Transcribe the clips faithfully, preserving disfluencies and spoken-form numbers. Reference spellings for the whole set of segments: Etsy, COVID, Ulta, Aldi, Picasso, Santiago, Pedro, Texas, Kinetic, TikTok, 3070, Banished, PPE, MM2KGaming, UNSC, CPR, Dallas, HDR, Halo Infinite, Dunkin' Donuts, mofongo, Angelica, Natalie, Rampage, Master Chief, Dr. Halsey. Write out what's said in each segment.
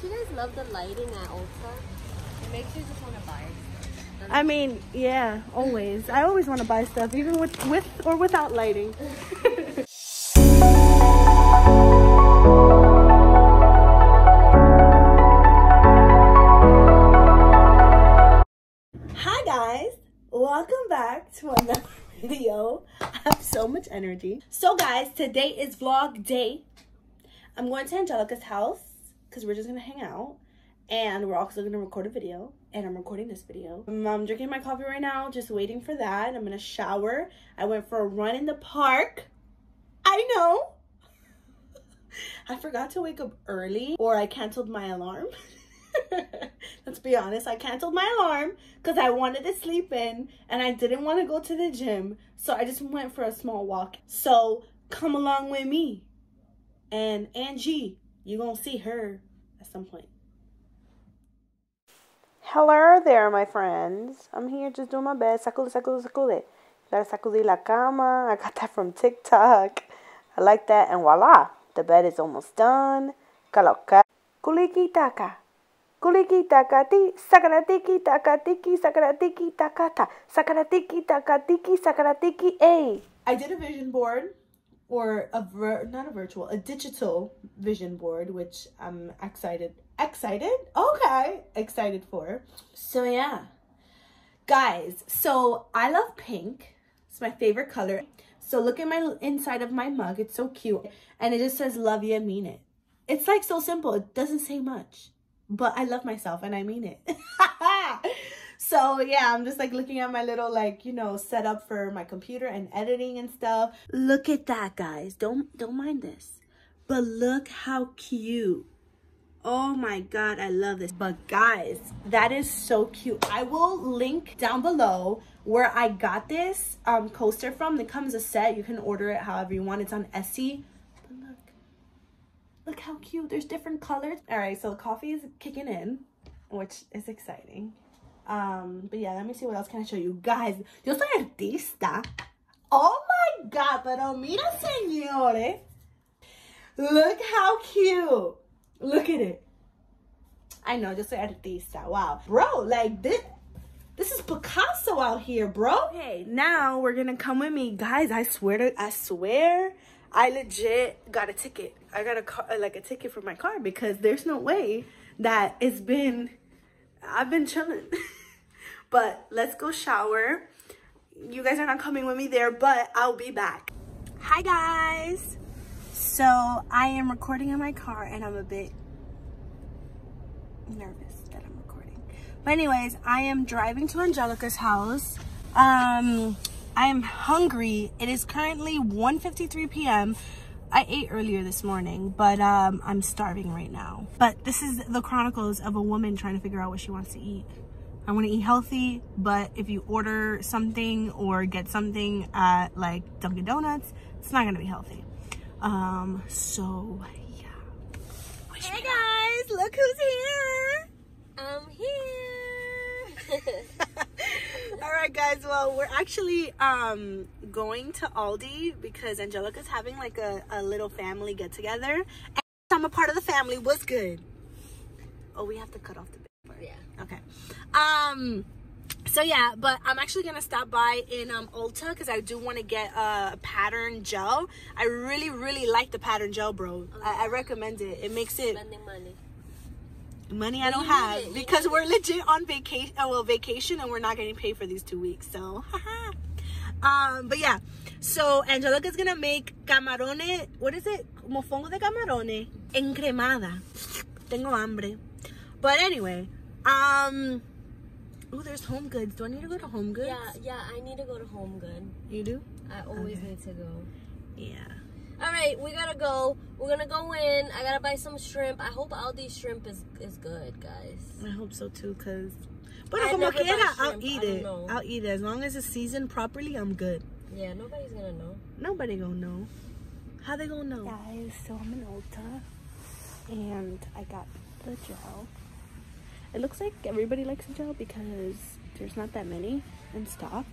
Don't you guys love the lighting at Ulta? It makes you just want to buy stuff. I mean, yeah, always. I always want to buy stuff, even with, with or without lighting. Hi guys, welcome back to another video. I have so much energy. So guys, today is vlog day. I'm going to Angelica's house because we're just gonna hang out, and we're also gonna record a video, and I'm recording this video. I'm, I'm drinking my coffee right now, just waiting for that. I'm gonna shower. I went for a run in the park. I know I forgot to wake up early, or I canceled my alarm. Let's be honest, I canceled my alarm because I wanted to sleep in and I didn't want to go to the gym, so I just went for a small walk. So come along with me and Angie. You're gonna see her at some point. Hello there, my friends. I'm here just doing my best. Sacude, sacude, sacude. Gotta sacude la cama. I got that from TikTok. I like that. And voila, the bed is almost done. Kaloka. Kuliki taka. Kuliki taka ti. Sakaratiki taka tiki. Sakaratiki takata. Sakaratiki taka tiki. Sakaratiki a. I did a vision board. Or a vir not a virtual, a digital vision board, which I'm excited, excited, okay, excited for. So yeah, guys. So I love pink. It's my favorite color. So look at my inside of my mug. It's so cute, and it just says "Love you and mean it." It's like so simple. It doesn't say much, but I love myself and I mean it. So yeah, I'm just like looking at my little like, you know, setup for my computer and editing and stuff. Look at that, guys. Don't don't mind this. But look how cute. Oh my God, I love this. But guys, that is so cute. I will link down below where I got this um coaster from. It comes a set. You can order it however you want. It's on Etsy. But look. Look how cute. There's different colors. All right, so the coffee is kicking in, which is exciting. Um but yeah, let me see what else can I show you guys. Yo soy artista. Oh my God, pero mira señores, look how cute. Look at it. I know, yo soy artista. Wow, bro, like this this is Picasso out here, bro. Hey, now we're gonna come with me, guys. I swear to I swear I legit got a ticket. I got a car, like a ticket for my car, because there's no way that it's been I've been chilling. But let's go shower. You guys are not coming with me there, but I'll be back. Hi guys, so I am recording in my car and I'm a bit nervous that I'm recording, but anyways, I am driving to Angelica's house. um I am hungry. It is currently one fifty-three p m I ate earlier this morning, but um, I'm starving right now. But this is the chronicles of a woman trying to figure out what she wants to eat. I want to eat healthy, but if you order something or get something at like Dunkin' Donuts, it's not going to be healthy. Um, so yeah. Wish hey guys, look who's here. I'm here. All right guys, well, we're actually um going to Aldi because Angelica's having like a, a little family get together, and I'm a part of the family. What's good? Oh, we have to cut off the big part. Yeah, okay. Um so yeah, but I'm actually gonna stop by in um Ulta because I do want to get a pattern gel. I really really like the pattern gel, bro. Okay. I, I recommend it. It makes it spending money money I don't have, because we're legit on vacation. Oh, well, vacation, and we're not getting paid for these two weeks. So, um, but yeah. So Angelica's gonna make camarones. What is it? Mofongo de camarones encremada. Tengo hambre. But anyway, um, oh, there's Home Goods. Do I need to go to Home Goods? Yeah, yeah, I need to go to Home Goods. You do? I always okay. need to go. Yeah. All right, we gotta go. We're gonna go in. I gotta buy some shrimp. I hope Aldi's shrimp is is good, guys. I hope so too, cause. But como quiera, I'll eat it. Know. I'll eat it as long as it's seasoned properly. I'm good. Yeah, nobody's gonna know. Nobody gonna know. How they gonna know? Guys, so I'm in Ulta, and I got the gel. It looks like everybody likes the gel because there's not that many in stock.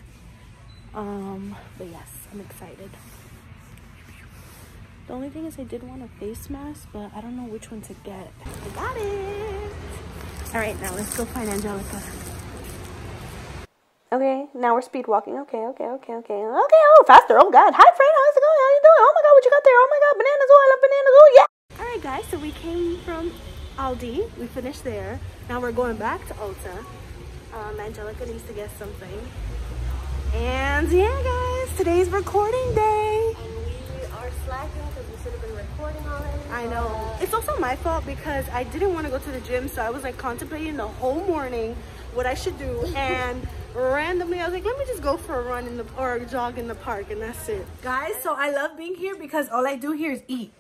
Um, but yes, I'm excited. The only thing is I did want a face mask, but I don't know which one to get. I got it! All right, now let's go find Angelica. Okay, now we're speed walking. Okay, okay, okay, okay. Okay, oh, faster. Oh, God. Hi, friend. How's it going? How you doing? Oh, my God, what you got there? Oh, my God, bananas. Oh, I love bananas. Oh, yeah. All right, guys, so we came from Aldi. We finished there. Now we're going back to Ulta. Um, Angelica needs to get something. And, yeah, guys, today's recording day. And we are slacking because we should have been recording already. I know. It's also my fault because I didn't want to go to the gym, so I was, like, contemplating the whole morning what I should do, and randomly I was like, let me just go for a run in the or a jog in the park, and that's it, guys. So I love being here because all I do here is eat.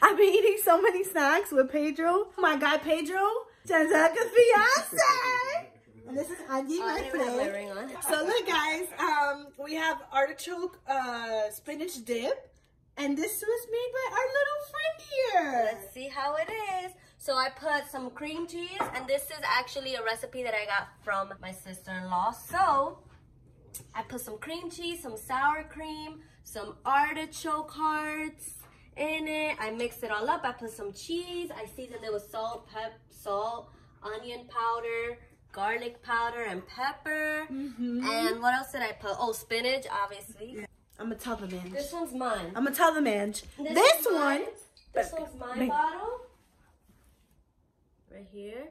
I've been eating so many snacks with Pedro, my guy Pedro, Angelica's fiance. And this is Angie, my friend. So look, guys, um, we have artichoke uh, spinach dip, and this was made by our little friend here. Let's see how it is. So I put some cream cheese, and this is actually a recipe that I got from my sister-in-law. So I put some cream cheese, some sour cream, some artichoke hearts in it. I mixed it all up. I put some cheese. I seasoned it with salt, pep, salt, onion powder, garlic powder, and pepper. Mm-hmm. And what else did I put? Oh, spinach, obviously. I'm gonna tell the man. This one's mine. I'm gonna tell the man. This, this one. This one's my bottle. Right here,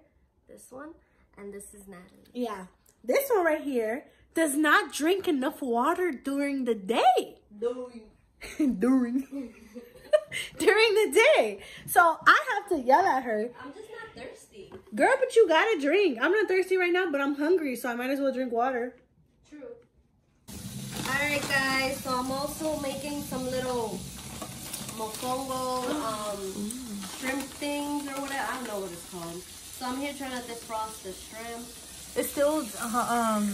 this one, and this is Natalie. Yeah, this one right here does not drink enough water during the day. During. during. during the day. So I have to yell at her. I'm just not thirsty. Girl, but you gotta drink. I'm not thirsty right now, but I'm hungry, so I might as well drink water. True. All right, guys, so I'm also making some little mofongo, um, mm. shrimp things or whatever. I don't know what it's called. So I'm here trying to defrost the shrimp. It's still uh, um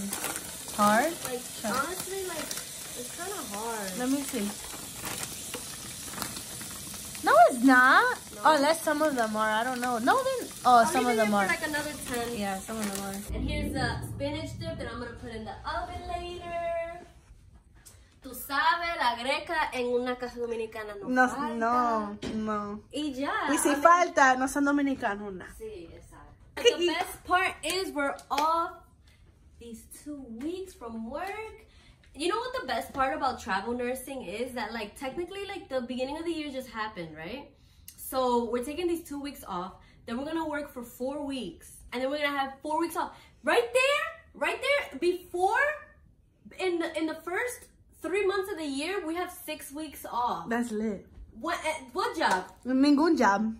hard. Like Try. honestly, like it's kind of hard. Let me see. No, it's not. No. Unless some of them are. I don't know. No, then oh, some of them are. Like another ten. Yeah, some of them are. And here's the spinach dip that I'm gonna put in the oven later. Tú sabes, la greca en una casa dominicana no, no falta. No, no. Y ya. Y si I mean, falta, no son dominicanos. Nah. Sí, exacto. But the best part is we're off these two weeks from work. You know what the best part about travel nursing is? That like technically like the beginning of the year just happened, right? So we're taking these two weeks off. Then we're going to work for four weeks. And then we're going to have four weeks off. Right there, right there, before, in the, in the first... three months of the year, we have six weeks off. That's lit. What what job? Ningún job.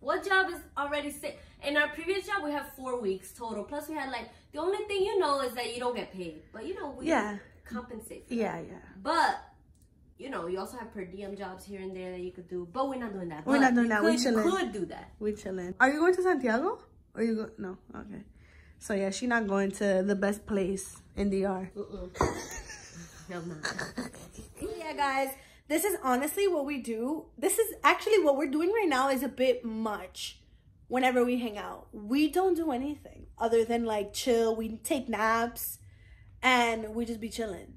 What job is already six? In our previous job, we have four weeks total. Plus, we had like, the only thing you know is that you don't get paid. But you know, we yeah. compensate for yeah, that. Yeah. But, you know, you also have per diem jobs here and there that you could do. But we're not doing that. We're but not doing that. Could, we chilling. You could do that. We chilling. Are you going to Santiago? Or you go? No. Okay. So, yeah, she's not going to the best place in D R. Uh-uh. Yeah, guys, this is honestly what we do. This is actually what we're doing right now is a bit much. Whenever we hang out, we don't do anything other than like chill. We take naps and we just be chilling.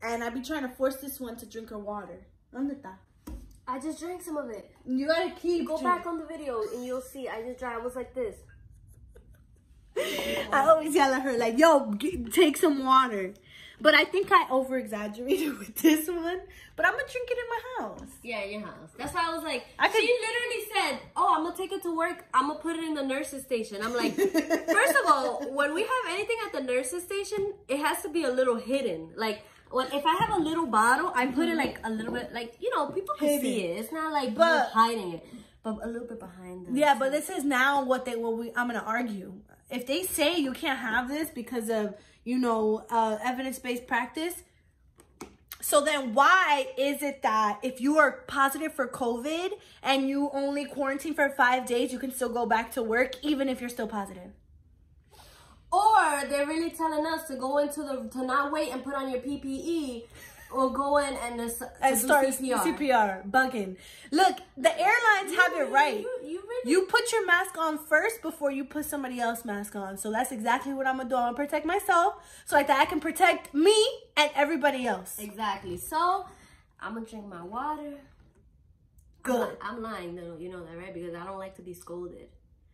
And I be trying to force this one to drink her water. I just drank some of it. You gotta keep go back on the video and you'll see. I just drank. I was like this. I always yell at her like, yo, get, take some water. But I think I over-exaggerated with this one. But I'm going to drink it in my house. Yeah, in your house. That's why I was like, I could... she literally said, oh, I'm going to take it to work. I'm going to put it in the nurse's station. I'm like, first of all, when we have anything at the nurse's station, it has to be a little hidden. Like, when, if I have a little bottle, I put it like a little bit, like, you know, people can hidden. see it. It's not like but, hiding it. But a little bit behind them. Yeah, but this is now what they will, we, I'm going to argue. If they say you can't have this because of... you know, uh, evidence-based practice. So then why is it that if you are positive for COVID and you only quarantine for five days, you can still go back to work even if you're still positive? Or they're really telling us to go into the, to not wait and put on your P P E or go in and, to, to and start C P R. C P R, bugging. Look, the airlines you have really, it right. You, you, really you put your mask on first before you put somebody else's mask on. So that's exactly what I'm going to do. I'm going to protect myself so that I can protect me and everybody else. Exactly. So I'm going to drink my water. Good. I'm, I'm lying though. You know that, right? Because I don't like to be scolded.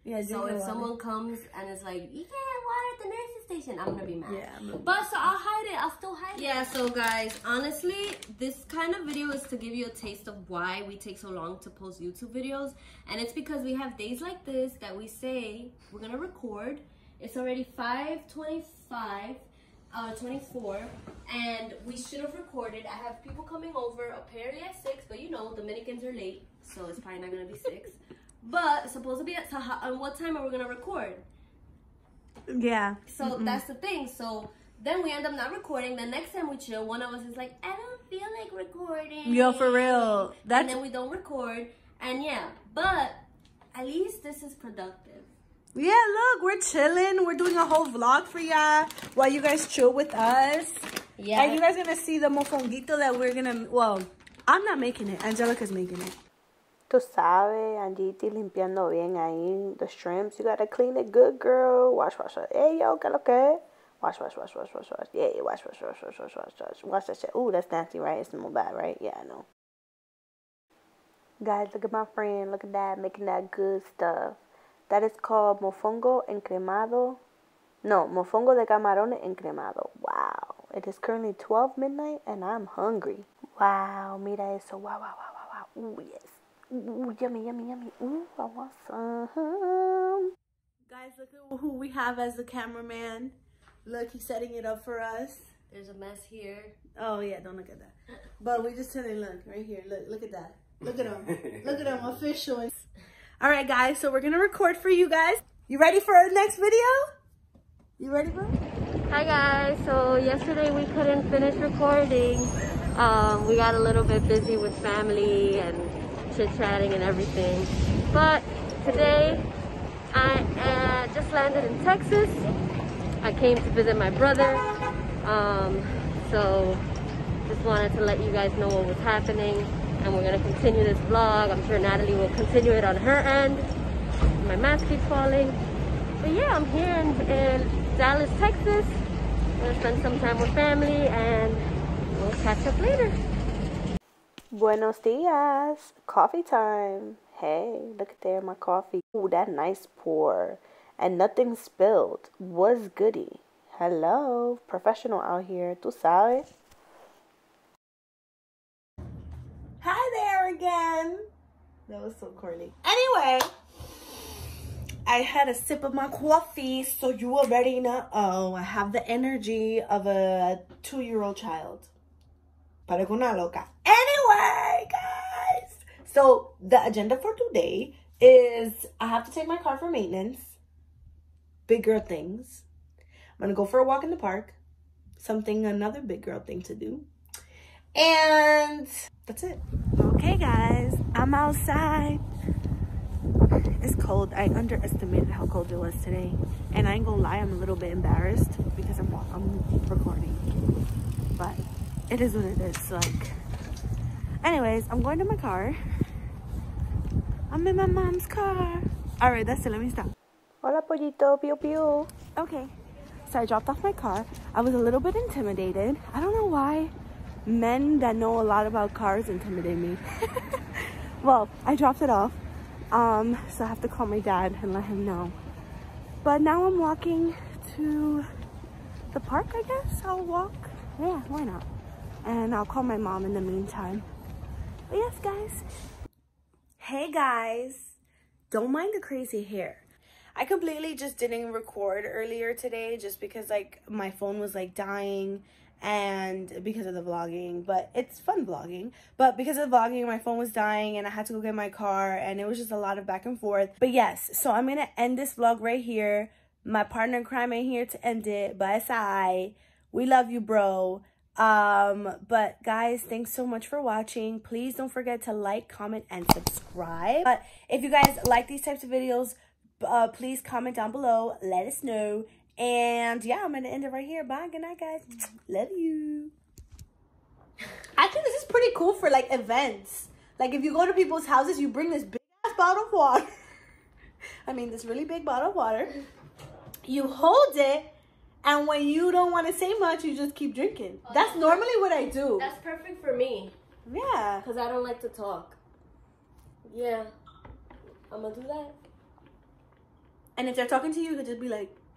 Yeah, so if someone it. comes and is like, you can't water at the nursing station, I'm gonna be mad. Yeah, I'm but so I'll hide it. I'll still hide yeah, it. Yeah. So guys, honestly, this kind of video is to give you a taste of why we take so long to post YouTube videos, and it's because we have days like this that we say we're gonna record. It's already five twenty-five, uh, twenty-four, and we should have recorded. I have people coming over apparently at six, but you know Dominicans are late, so it's probably not gonna be six. But it's supposed to be at uh, what time are we gonna record? Yeah. So mm-mm. that's the thing. So then we end up not recording. The next time we chill, one of us is like, I don't feel like recording. Yo, for real. That's... And then we don't record. And yeah, but at least this is productive. Yeah, look, we're chilling. We're doing a whole vlog for y'all while you guys chill with us. Yeah. And you guys gonna see the mofonguito that we're gonna. Well, I'm not making it. Angelica's making it. Tú sabes, Angiti limpiando bien ahí. The shrimps, you gotta clean it good, girl. Wash, wash, wash. Hey, yo, que lo que? Wash, wash, wash, wash, wash, wash. Yeah, wash, wash, wash, wash, wash, wash, wash. Wash that shit. Ooh, that's nasty, right? It's more bad, right? Yeah, I know. Guys, look at my friend. Look at that, making that good stuff. That is called mofongo encremado. No, mofongo de camarones encremado. Wow. It is currently twelve midnight, and I'm hungry. Wow, mira eso. Wow, wow, wow, wow, wow. Ooh, yes. Ooh, yummy, yummy, yummy. Ooh, I want some. Guys, look at who we have as the cameraman. Look, he's setting it up for us. There's a mess here. Oh, yeah, don't look at that. But we just telling, look, right here. Look, look at that. Look at him. Look at him, official. All right, guys, so we're going to record for you guys. You ready for our next video? You ready, bro? Hi, guys. So yesterday we couldn't finish recording. Um, we got a little bit busy with family and chit-chatting and everything, but today I uh, just landed in Texas. I came to visit my brother, um, so just wanted to let you guys know what was happening, and we're gonna continue this vlog. I'm sure Natalie will continue it on her end. My mask keeps falling, but yeah, I'm here in, in Dallas, Texas. I'm gonna spend some time with family, and we'll catch up later. Buenos dias, coffee time. Hey, look at there, my coffee. Ooh, that nice pour. And nothing spilled. Was goody. Hello, professional out here. Tu sabes. Hi there again. That was so corny. Anyway, I had a sip of my coffee, so you already know. Oh, I have the energy of a two-year-old child. Parecuna loca. Anyway, guys, so the agenda for today is I have to take my car for maintenance. Big girl things. I'm gonna go for a walk in the park. Something, another big girl thing to do. And that's it. Okay, guys, I'm outside. It's cold. I underestimated how cold it was today. And I ain't gonna lie, I'm a little bit embarrassed because I'm, I'm recording. But it is what it is, like. Anyways, I'm going to my car. I'm in my mom's car. All right, that's it, let me stop. Hola, pollito, pew, pew. Okay, so I dropped off my car. I was a little bit intimidated. I don't know why men that know a lot about cars intimidate me. Well, I dropped it off. Um, so I have to call my dad and let him know. But now I'm walking to the park, I guess. I'll walk, yeah, why not? And I'll call my mom in the meantime. But yes, guys. Hey, guys. Don't mind the crazy hair. I completely just didn't record earlier today just because, like, my phone was, like, dying and because of the vlogging. But it's fun vlogging. But because of the vlogging, my phone was dying and I had to go get my car. And it was just a lot of back and forth. But yes, so I'm going to end this vlog right here. My partner in crime ain't here to end it. But it's I. We love you, bro. Um but guys, thanks so much for watching. Please don't forget to like, comment, and subscribe. But if you guys like these types of videos, uh please comment down below, let us know. And yeah, I'm gonna end it right here. Bye, good night, guys. Love you. Actually, this is pretty cool for like events. Like if you go to people's houses, you bring this big ass bottle of water. I mean this really big bottle of water, you hold it. And when you don't want to say much, you just keep drinking. Oh, that's that's normally what I do. That's perfect for me. Yeah. Because I don't like to talk. Yeah. I'm going to do that. And if they're talking to you, you could just be like,